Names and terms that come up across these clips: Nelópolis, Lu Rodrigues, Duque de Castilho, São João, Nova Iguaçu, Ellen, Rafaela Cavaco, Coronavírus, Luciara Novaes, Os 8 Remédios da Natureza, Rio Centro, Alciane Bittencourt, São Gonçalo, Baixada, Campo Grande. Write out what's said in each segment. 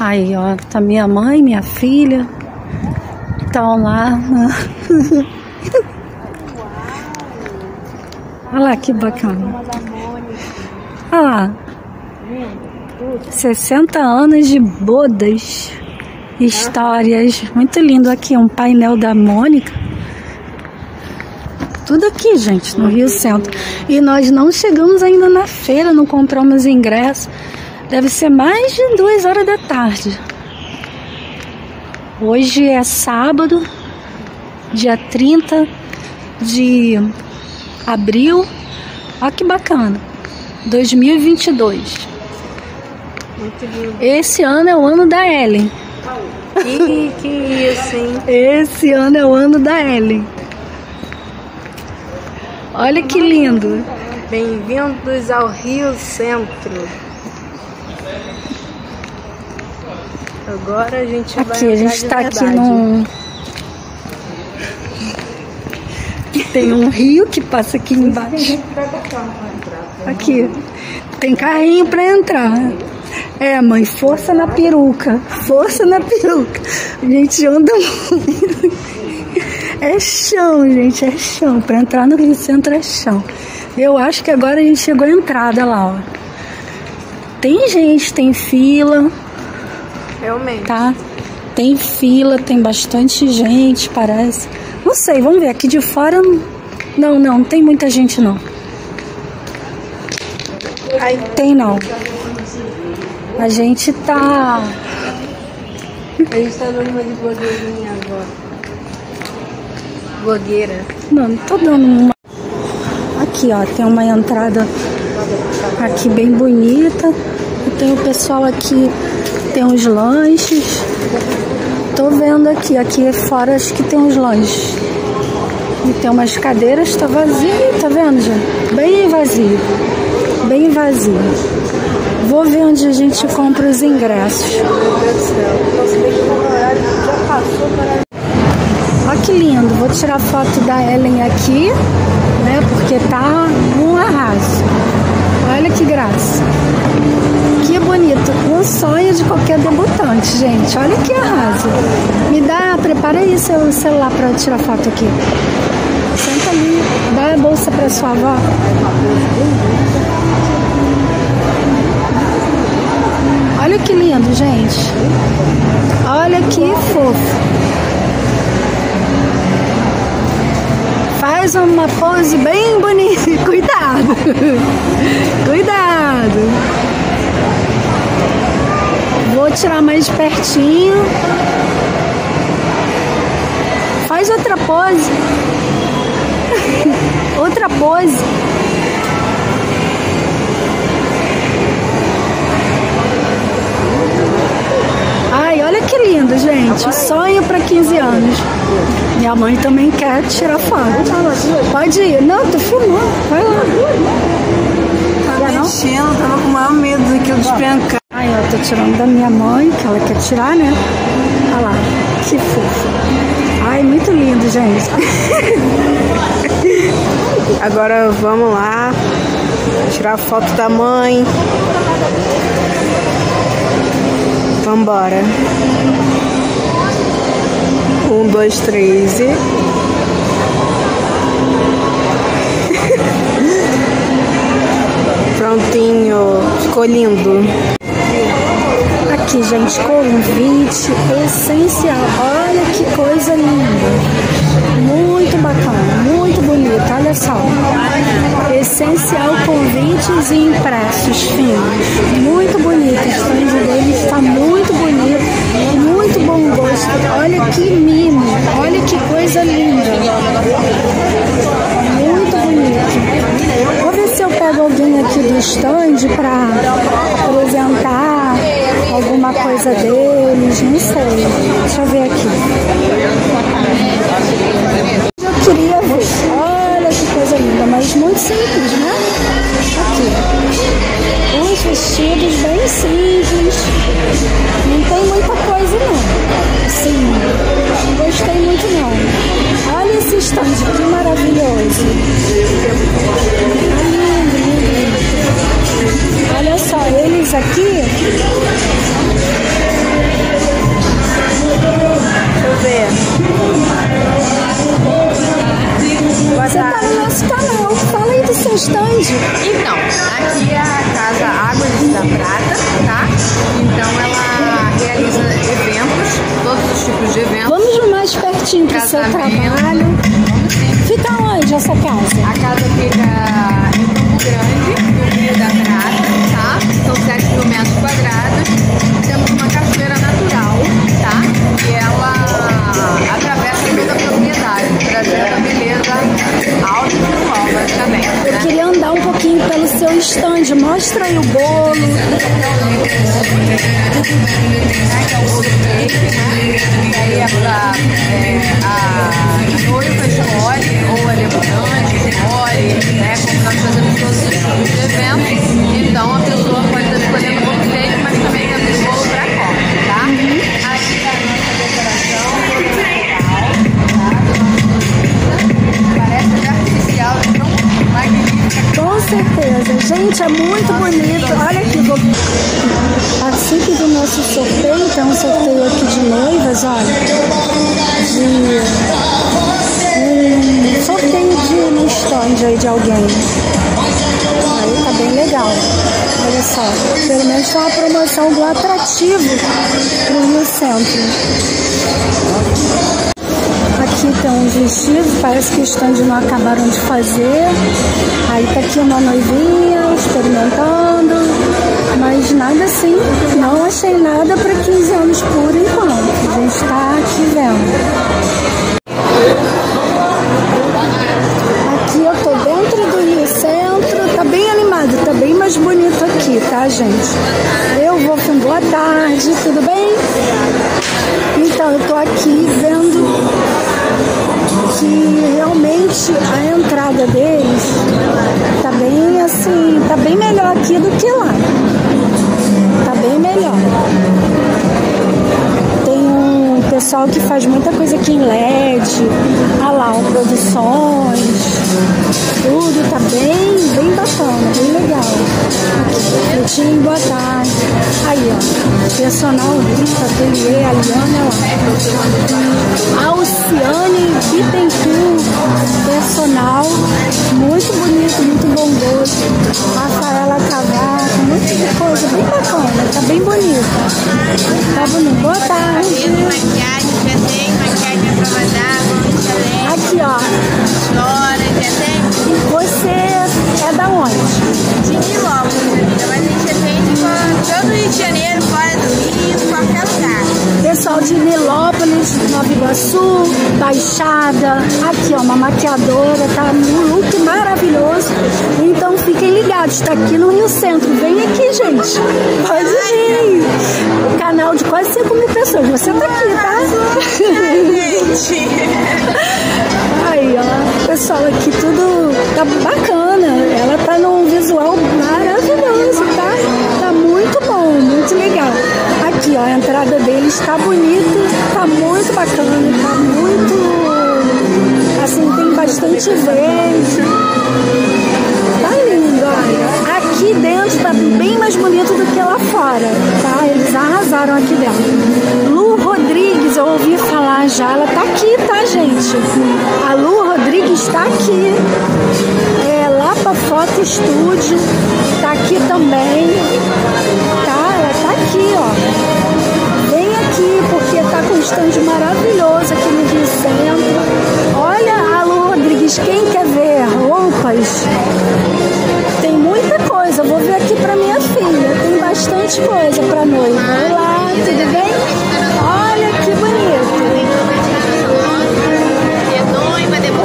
Aí, ó, tá minha mãe, minha filha. Estão lá. Olha lá que bacana. Olha lá. 60 anos de bodas. Histórias. Muito lindo aqui. Um painel da Mônica. Tudo aqui, gente, no Rio Centro. E nós não chegamos ainda na feira, não compramos ingresso. Deve ser mais de 2 horas da tarde. Hoje é sábado, dia 30 de abril. Olha que bacana. 2022. Esse ano é o ano da Ellen. Que isso, hein? Esse ano é o ano da Ellen. Olha que lindo. Bem-vindos ao Rio Centro. Agora a gente vai... Aqui, a gente tá aqui num... Tem um rio que passa aqui embaixo. Aqui. Tem carrinho pra entrar. É, mãe, força na peruca. Força na peruca. A gente anda muito. É chão, gente, é chão. Pra entrar no Rio Centro é chão. Eu acho que agora a gente chegou à entrada lá, ó. Tem gente, tem fila. Realmente. Tá? Tem fila, tem bastante gente, parece. Não sei, vamos ver. Aqui de fora, não tem muita gente, não. Aí tem, não. A gente tá... A gente tá dando uma de blogueirinha agora. Blogueira. Não tô dando uma... Aqui, ó, tem uma entrada aqui bem bonita. E tem o pessoal aqui... Tem uns lanches. Tô vendo aqui. Aqui fora acho que tem uns lanches. E tem umas cadeiras. Tá vazio. Tá vendo, gente? Bem vazio. Bem vazio. Vou ver onde a gente compra os ingressos. Olha que lindo. Vou tirar foto da Ellen aqui, né? Porque tá um arraso. Olha que graça. Que bonito, um sonho de qualquer debutante, gente. Olha que arraso. Me dá, prepara aí seu celular para eu tirar foto aqui. Senta ali, dá a bolsa para sua avó. Olha que lindo, gente. Olha que fofo. Faz uma pose bem bonita. Cuidado. Cuidado. Vou tirar mais pertinho. Faz outra pose. Outra pose. Ai, olha que lindo, gente. Sonho para 15 anos. Minha mãe também quer tirar foto. Pode ir. Não, tô filmando. Vai lá. Tá mexendo, tava com o maior medo daquilo de despencar. Aí, ó, tô tirando da minha mãe, que ela quer tirar, né? Olha lá, que fofo. Ai, muito lindo, gente. Agora vamos lá tirar foto da mãe. Vambora. 1, 2, 3 e... Prontinho. Ficou lindo. Aqui, gente, convite essencial. Olha que coisa linda. Muito bacana, muito bonita. Olha só. Essencial, convites e impressos finos. Muito bonito. O estande dele está muito bonito. Muito bom gosto. Olha que mimo. Olha que coisa linda. Muito bonito. Vou ver se eu pego alguém aqui do estande para apresentar alguma coisa deles, não sei. Deixa eu ver aqui. Eu queria ver. Olha que coisa linda, mas muito simples, né? Aqui. Uns vestidos bem simples. Não tem muita coisa, não. Assim, não gostei muito, não. Olha esse stand, que maravilhoso. Lindo, lindo, lindo. Olha só, eles aqui... pertinho do seu trabalho. Fica onde essa casa? A casa fica em Campo Grande, no Rio da Prata, tá? São 7 mil metros quadrados. Temos uma cachoeira natural, tá? E ela atravessa toda a propriedade, trazendo a beleza alto e visual, basicamente. Né? Eu queria andar um pouquinho pelo seu estande, mostra aí o bolo. Aqui é o bolo cake, né? E aí é pra a noiva de óleo ou alemanha, de né? Como nós fazemos todos os tipos de eventos. Então a pessoa pode estar escolhendo o bolo cake, mas também é o bolo pra copo, tá? Aqui é a nossa decoração, toda natural, tá? Parece até artificial, então com certeza, gente, é muito bonito. Olha aqui, vou... Assim do nosso sorteio, tem um sorteio aqui de noivas, olha. De sorteio de um stand aí de alguém. Aí tá bem legal. Olha só, pelo menos tá uma promoção do atrativo pro Rio Centro. Aqui tem um vestido, parece que o stand não acabaram de fazer. Aí tá aqui uma noivinha experimentando, mas nada assim, não achei nada para 15 anos por enquanto. A gente tá aqui vendo. Aqui eu tô dentro do Rio Centro, tá bem animado, tá bem mais bonito aqui, tá, gente? Eu vou com boa tarde, tudo bem? Então, eu tô aqui vendo que realmente a entrada deles tá bem assim, tá bem melhor aqui do que lá. Tá bem melhor. Tem um pessoal que faz muita coisa aqui em LED, olha lá, produções, tudo tá bem bacana, bem legal. Aqui, boa tarde. Aí, ó, personal, Rita, ateliê, a Liana, ó. Alciane, Bittencourt, personal, muito bonito, muito bom gosto. Rafaela Cavaco, muita coisa, bem bacana, tá bem bonita. Tá bonito, boa tarde. Maquiagem pra mandar, aqui, ó. Você é da onde? De Nelópolis, mas a gente atende todo o Rio de Janeiro, fora do Rio, qualquer lugar. Pessoal de Nelópolis, Nova Iguaçu, Baixada. Aqui, ó, uma maquiadora, tá num look maravilhoso. Então fiquem ligados, tá aqui no Rio Centro. Vem aqui, gente. Pode vir. Canal de quase 5 mil pessoas. Você tá aqui, tá? Gente. Aí, ó, pessoal, aqui tudo tá bacana. Ela tá num visual maravilhoso, tá? Tá muito bom, muito legal. Aqui, ó, a entrada deles tá bonita, tá muito bacana, tá muito... Assim, tem bastante verde. Tá lindo, olha. Aqui dentro tá bem mais bonito do que lá fora, tá? Eles arrasaram aqui dentro. Lu Rodrigues, eu ouvi falar já, ela tá aqui, tá, gente? A Lu Rodrigues tá aqui. É Lapa Foto Estúdio, tá aqui também, tá? Ela tá aqui, ó. Vem aqui, porque tá com um stand maravilhoso aqui no Rio Centro. Olha a Lu Rodrigues, quem quer ver roupas? Tem muita coisa, eu vou ver aqui pra minha filha. Tem bastante coisa pra noiva. Olá, tudo bem? Olha que bonito.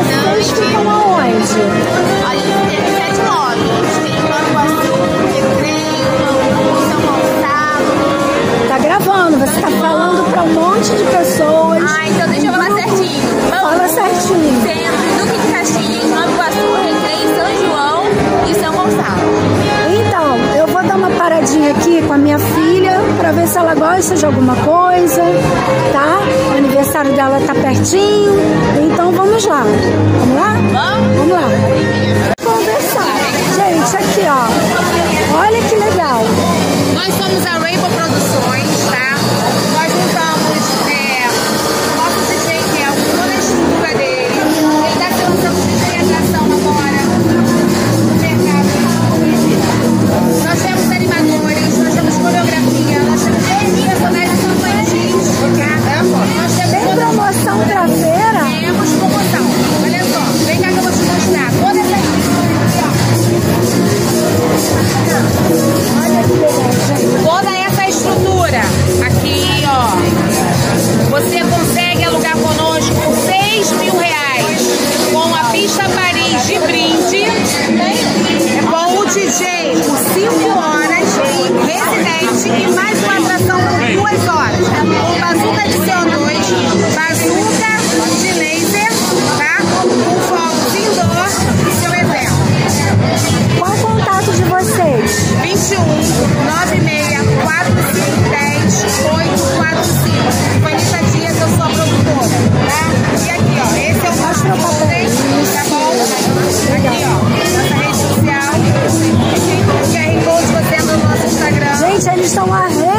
Vocês ficam aonde? A gente tem 7 lojas. Tem Nova Iguaçu, São Gonçalo. Tá gravando, você tá falando pra um monte de pessoas. Ah, então deixa eu falar certinho. Fala certinho. Centro, Duque de Castilho, Nova Iguaçu, São João e São Gonçalo. Então, eu vou dar uma paradinha aqui com a minha filha pra ver se ela gosta de alguma coisa, tá? O aniversário dela tá pertinho, então vamos lá. Vamos lá? Vamos? Vamos lá. Conversar. Gente, aqui, ó. Olha que legal. Nós somos a Rio Produções, tá? Nós montamos nosso DJ, que é o toda a estrutura dele. Ele tá se lançando de realização agora. Nós temos animadores, nós temos coreografia, nós temos personagens infantis, nós temos... Tem promoção pra ver? são as